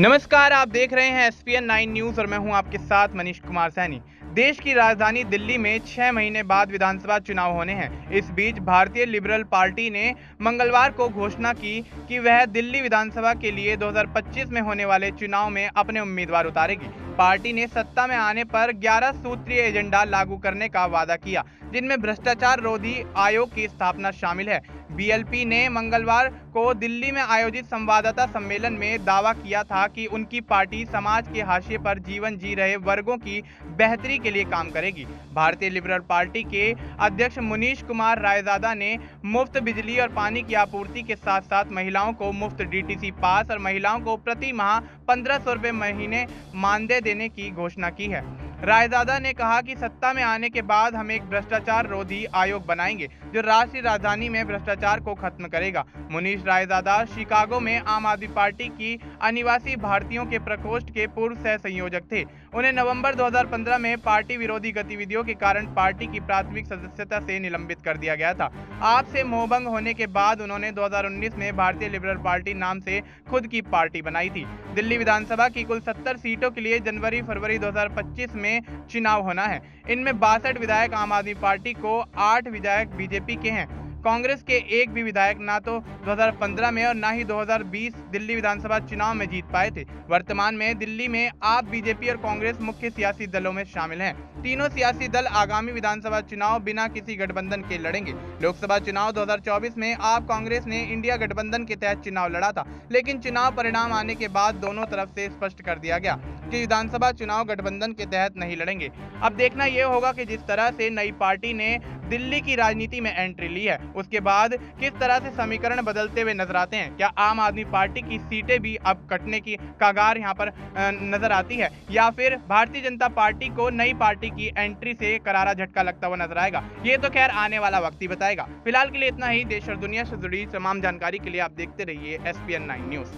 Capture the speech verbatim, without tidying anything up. नमस्कार, आप देख रहे हैं S P N nine news और मैं हूं आपके साथ मनीष कुमार सैनी। देश की राजधानी दिल्ली में छह महीने बाद विधानसभा चुनाव होने हैं। इस बीच भारतीय लिबरल पार्टी ने मंगलवार को घोषणा की कि वह दिल्ली विधानसभा के लिए दो हज़ार पच्चीस में होने वाले चुनाव में अपने उम्मीदवार उतारेगी। पार्टी ने सत्ता में आने पर ग्यारह सूत्रीय एजेंडा लागू करने का वादा किया, जिनमें भ्रष्टाचार रोधी आयोग की स्थापना शामिल है। बीएलपी ने मंगलवार को दिल्ली में आयोजित संवाददाता सम्मेलन में दावा किया था कि उनकी पार्टी समाज के हाशिए पर जीवन जी रहे वर्गों की बेहतरी के लिए काम करेगी। भारतीय लिबरल पार्टी के अध्यक्ष मुनीष कुमार रायजादा ने मुफ्त बिजली और पानी की आपूर्ति के साथ साथ महिलाओं को मुफ्त डीटीसी पास और महिलाओं को प्रति माह पंद्रह सौ रुपये महीने मानदेय देने की घोषणा की है। रायजादा ने कहा कि सत्ता में आने के बाद हम एक भ्रष्टाचार रोधी आयोग बनाएंगे जो राष्ट्रीय राजधानी में भ्रष्टाचार को खत्म करेगा। मुनीष रायजादा शिकागो में आम आदमी पार्टी की अनिवासी भारतीयों के प्रकोष्ठ के पूर्व सह संयोजक थे। उन्हें नवंबर दो हज़ार पंद्रह में पार्टी विरोधी गतिविधियों के कारण पार्टी की प्राथमिक सदस्यता से निलंबित कर दिया गया था। आप से मोहभंग होने के बाद उन्होंने दो हज़ार उन्नीस में भारतीय लिबरल पार्टी नाम से खुद की पार्टी बनाई थी। दिल्ली विधानसभा की कुल सत्तर सीटों के लिए जनवरी फरवरी दो हज़ार पच्चीस में चुनाव होना है। इनमें बासठ विधायक आम आदमी पार्टी को, आठ विधायक बीजेपी के हैं। कांग्रेस के एक भी विधायक ना तो दो हज़ार पंद्रह में और ना ही दो हज़ार बीस दिल्ली विधानसभा चुनाव में जीत पाए थे। वर्तमान में दिल्ली में आप, बीजेपी और कांग्रेस मुख्य सियासी दलों में शामिल हैं। तीनों सियासी दल आगामी विधानसभा चुनाव बिना किसी गठबंधन के लड़ेंगे। लोकसभा चुनाव दो हज़ार चौबीस में आप कांग्रेस ने इंडिया गठबंधन के तहत चुनाव लड़ा था, लेकिन चुनाव परिणाम आने के बाद दोनों तरफ से स्पष्ट कर दिया गया कि विधानसभा चुनाव गठबंधन के तहत नहीं लड़ेंगे। अब देखना यह होगा कि जिस तरह से नई पार्टी ने दिल्ली की राजनीति में एंट्री ली है, उसके बाद किस तरह से समीकरण बदलते हुए नजर आते हैं। क्या आम आदमी पार्टी की सीटें भी अब कटने की कगार यहां पर नजर आती है, या फिर भारतीय जनता पार्टी को नई पार्टी की एंट्री से करारा झटका लगता हुआ नजर आएगा? ये तो खैर आने वाला वक्त ही बताएगा। फिलहाल के लिए इतना ही। देश और दुनिया से जुड़ी तमाम जानकारी के लिए आप देखते रहिए S P N nine news.